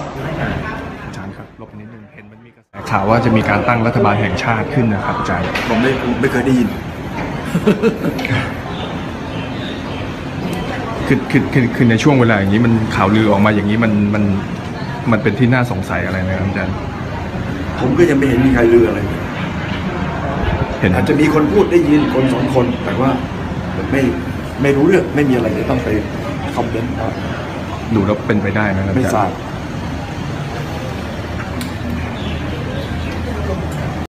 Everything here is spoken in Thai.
อาจารย์ครับลบนิดนึงเห็นมันมีกระแสข่าวว่าจะมีการตั้งรัฐบาลแห่งชาติขึ้นนะครับอาจารย์ผมไม่เคยได้ยินคือในช่วงเวลาอย่างนี้มันข่าวลือออกมาอย่างนี้มันเป็นที่น่าสงสัยอะไรไหมครับอาจารย์ผมก็ยังไม่เห็นมีใครลืออะไรเห็นอาจจะมีคนพูดได้ยินคนสองคนแต่ว่าไม่รู้เรื่องไม่มีอะไรที่ต้องไปคอมเมนต์ดูแล้วเป็นไปได้ไหมไม่ทราบ